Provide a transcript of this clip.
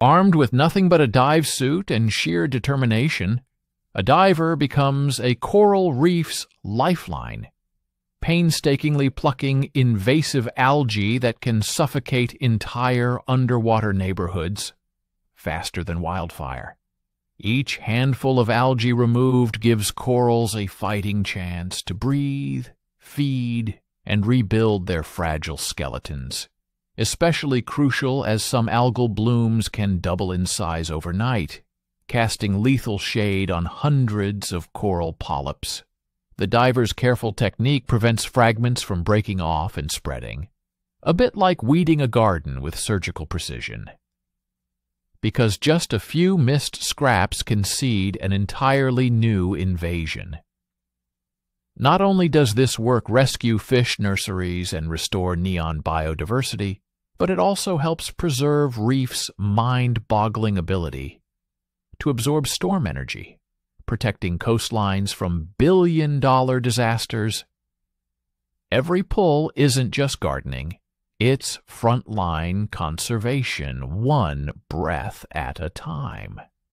Armed with nothing but a dive suit and sheer determination, a diver becomes a coral reef's lifeline, painstakingly plucking invasive algae that can suffocate entire underwater neighborhoods faster than wildfire. Each handful of algae removed gives corals a fighting chance to breathe, feed, and rebuild their fragile skeletons, especially crucial as some algal blooms can double in size overnight, casting lethal shade on hundreds of coral polyps. The diver's careful technique prevents fragments from breaking off and spreading, a bit like weeding a garden with surgical precision, because just a few missed scraps can seed an entirely new invasion. Not only does this work rescue fish nurseries and restore neon biodiversity, but it also helps preserve reefs' mind-boggling ability to absorb storm energy, protecting coastlines from billion-dollar disasters. Every pull isn't just gardening. It's frontline conservation, one breath at a time.